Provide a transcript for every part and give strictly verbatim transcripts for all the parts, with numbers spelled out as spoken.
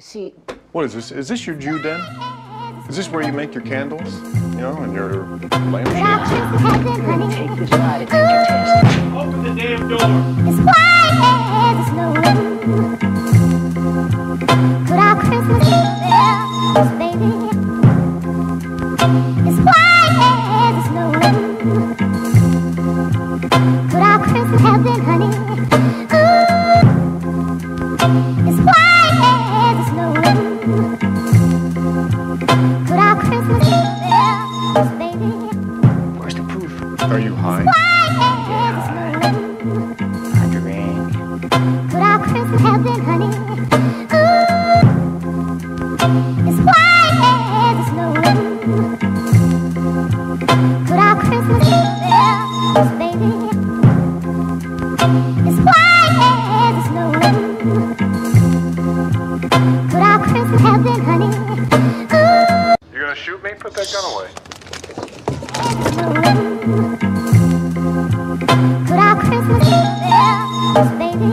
See. What is this? Is this your Jew den? Is this where you make your candles? You know, and your lampshades? Take this ride, it can open the damn door. It's quiet as snow. Put our Christmas bells, baby. It's quiet as snow. Could our Christmas have been, honey? Ooh. It's quiet. Where's the proof? Are you high? Yeah, I drink. Could our Christmas have been, honey? Ooh. It's white as snow. Could our Christmas bells, baby? It's white as snow. Could our Christmas have been, honey? Ooh. You're gonna shoot me? Put that gun away. Could our Christmas bells, baby?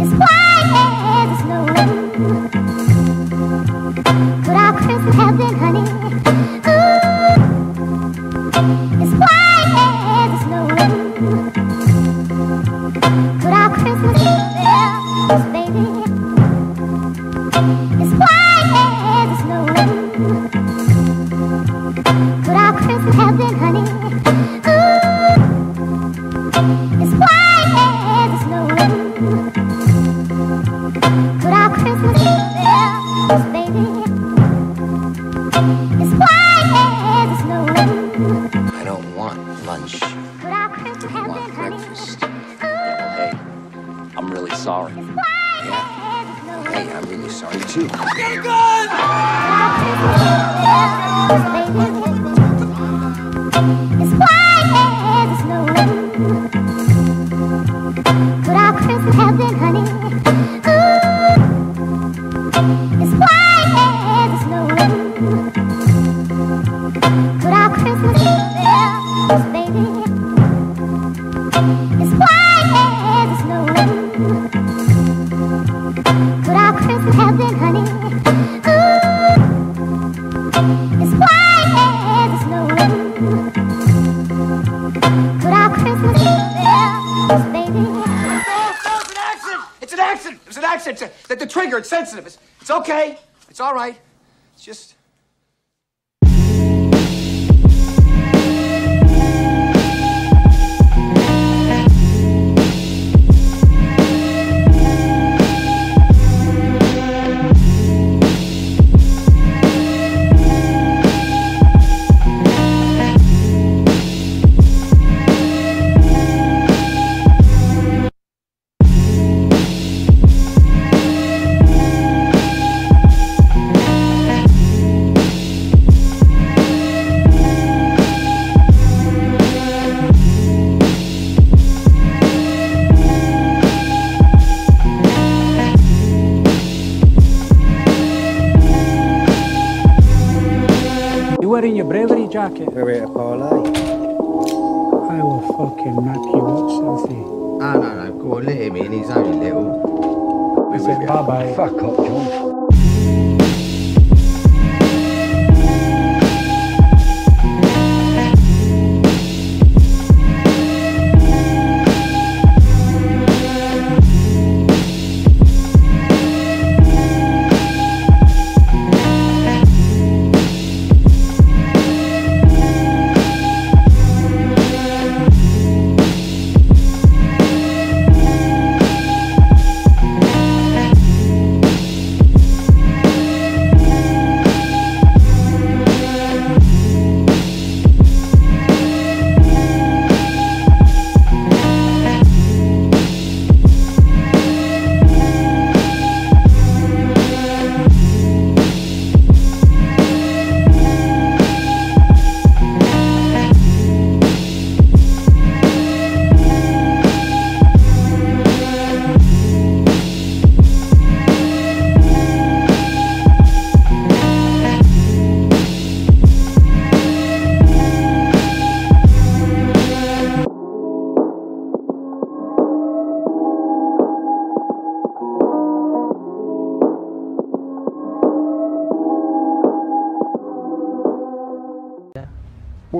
It's white as snow. Could our Christmas have been, honey? Ooh. It's white as snow. Could our Christmas bells, baby? It's white as snow. Could our Christmas have been, honey? Ooh. It's white as snow. Could our Christmas bells, baby? It's white as snow. I don't want lunch. Could our Christmas have been, breakfast. Honey? Yeah, well, hey, I'm really sorry. Yeah. Hey, I'm really sorry too. Get a gun! It's a, that the trigger, it's sensitive. It's, it's okay. It's all right. It's just... Wearing your bravery jacket. Wait, wait, Paula. I will fucking map you up, Sophie. Ah, no, no, go on, let him in, he's only little. We said bye bye. Fuck up, John.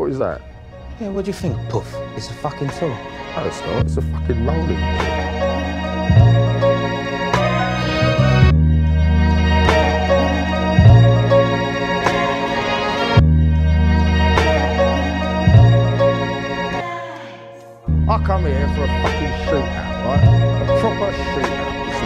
What is that? Yeah, what do you think, Puff? It's a fucking tool. No, it's not. It's a fucking rolling. I come here for a fucking shootout, right? A proper shootout. It's a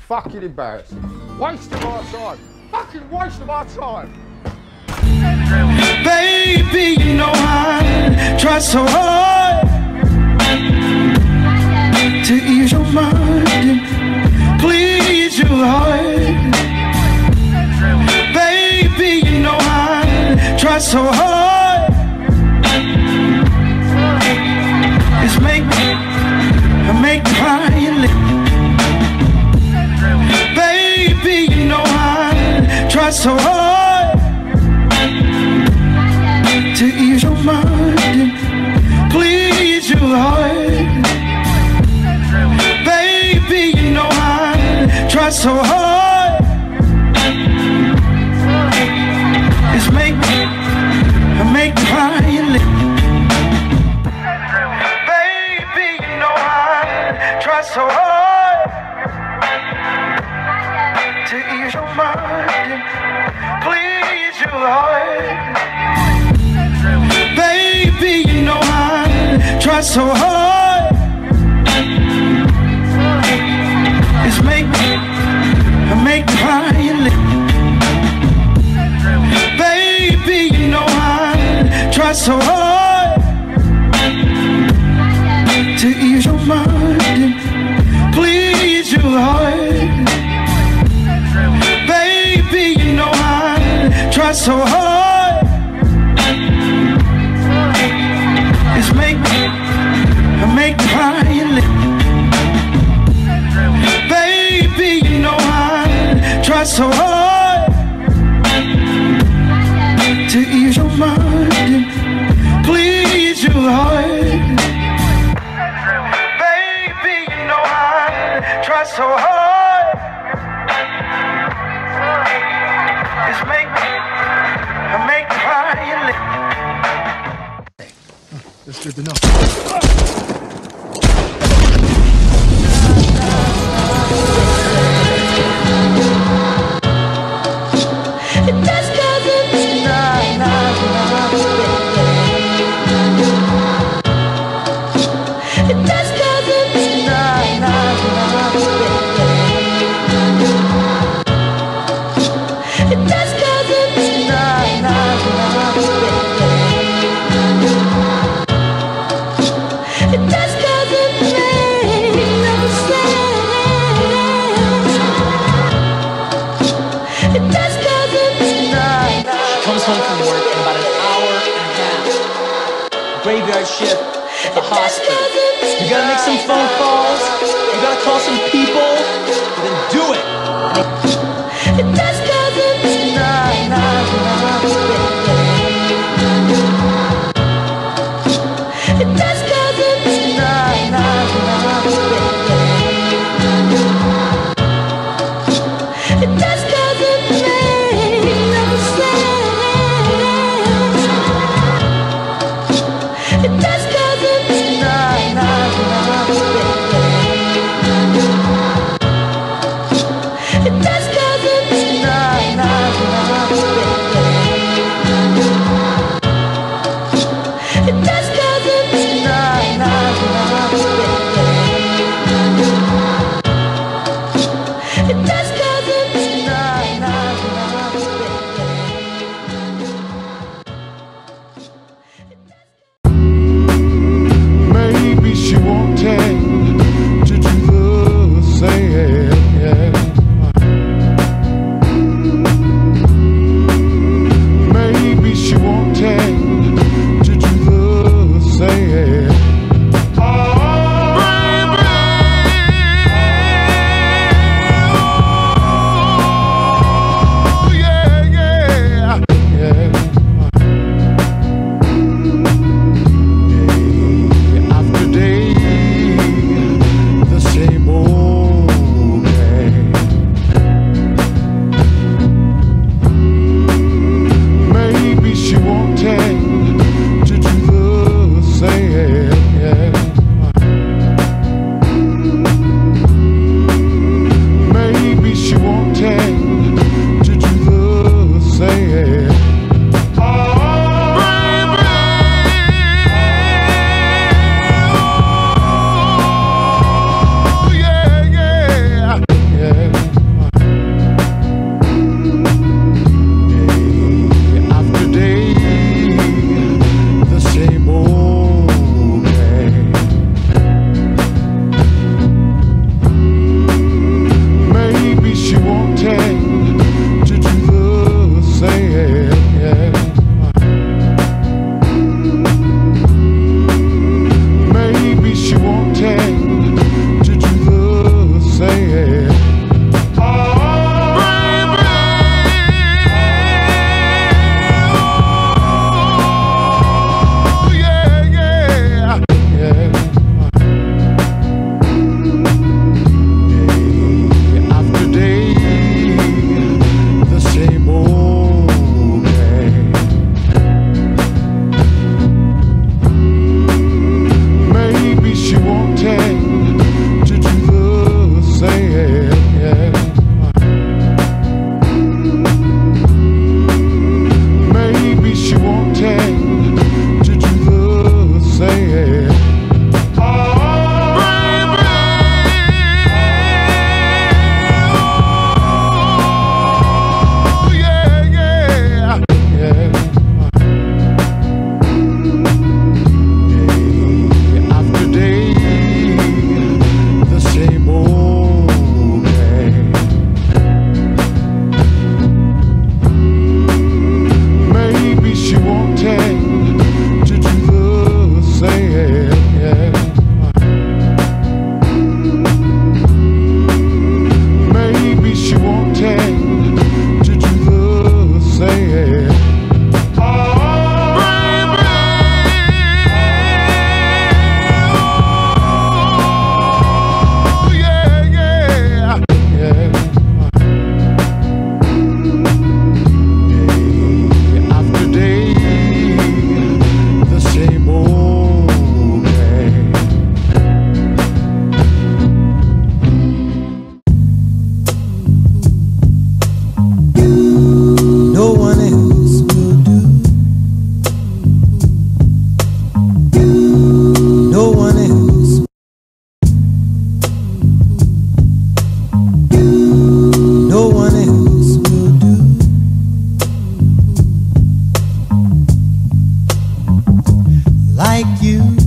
fucking embarrassing. Waste of our time. Fucking waste of our time. Baby, you know I try so hard to ease your mind and please your heart. Baby, you know I try so hard. It's make me, make me cry. Try so hard to ease your mind and please your heart. Baby, you know I try so hard. It's make me, I make me cry and live. Baby, you know I try so hard to ease your mind and please your heart. Baby, you know I try so hard. It's make me, I make me cry and live. Baby, you know I try so hard to ease your mind and please your heart. Try so hard. It's make me, I make me cry and live. Baby, you know I try so hard to ease your mind and please your heart. Baby, you know I try so hard. It's make me, I make me cry and live. That's good enough. It just doesn't mean nah, nah, nah, nah, nah. It just doesn't mean nah, nah, nah, nah, nah. graveyard shift at the hospital. You gotta make some phone calls, you gotta call some people, and then do it. It just doesn't nah, nah, nah, it just doesn't nah, nah, nah, it just you.